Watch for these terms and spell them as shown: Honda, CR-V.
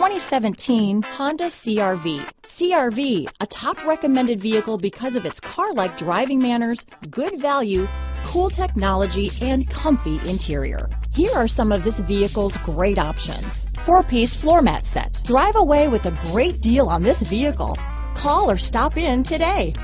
2017 Honda CR-V. CR-V, a top recommended vehicle because of its car-like driving manners, good value, cool technology, and comfy interior. Here are some of this vehicle's great options. 4-piece floor mat set. Drive away with a great deal on this vehicle. Call or stop in today.